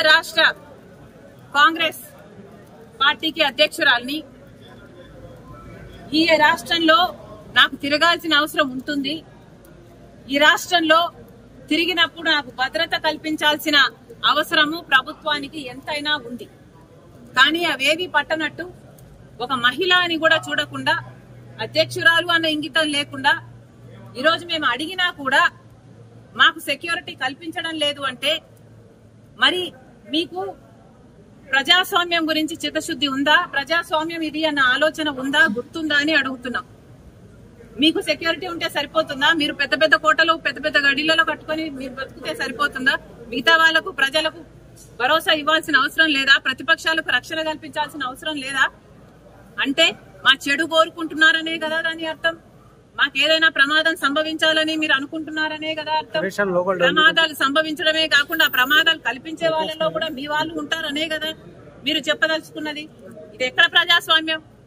ఆంధ్ర రాష్ట్ర కాంగ్రెస్ పార్టీకి అధ్యక్షురాలిని. ఈ రాష్ట్రంలో నాకు తిరగాల్సిన అవసరం ఉంటుంది. ఈ రాష్ట్రంలో తిరిగినప్పుడు నాకు భద్రత కల్పించాల్సిన అవసరము ప్రభుత్వానికి ఎంతైనా ఉంది. కానీ అవేవి పట్టనట్టు, ఒక మహిళ అని కూడా చూడకుండా, అధ్యక్షురాలు అన్న ఇంగితం లేకుండా ఈరోజు మేము అడిగినా కూడా మాకు సెక్యూరిటీ కల్పించడం లేదు అంటే, మరి మీకు ప్రజాస్వామ్యం గురించి చిత్తశుద్ధి ఉందా? ప్రజాస్వామ్యం ఇది అన్న ఆలోచన ఉందా, గుర్తుందా అని అడుగుతున్నాం. మీకు సెక్యూరిటీ ఉంటే సరిపోతుందా? మీరు పెద్ద పెద్ద కోటలు, పెద్ద పెద్ద గడిలలో కట్టుకుని మీరు బతుకుతే సరిపోతుందా? మిగతా వాళ్లకు, ప్రజలకు భరోసా ఇవ్వాల్సిన అవసరం లేదా? ప్రతిపక్షాలకు రక్షణ కల్పించాల్సిన అవసరం లేదా? అంటే మా చెడు కోరుకుంటున్నారనే కదా దాని అర్థం. మాకేదైనా ప్రమాదం సంభవించాలని మీరు అనుకుంటున్నారనే కదా అర్థం. ప్రమాదాలు సంభవించడమే కాకుండా ప్రమాదాలు కల్పించే వాళ్ళలో కూడా మీ వాళ్ళు ఉంటారనే కదా మీరు చెప్పదలుచుకున్నది. ఇది ఎక్కడ ప్రజాస్వామ్యం?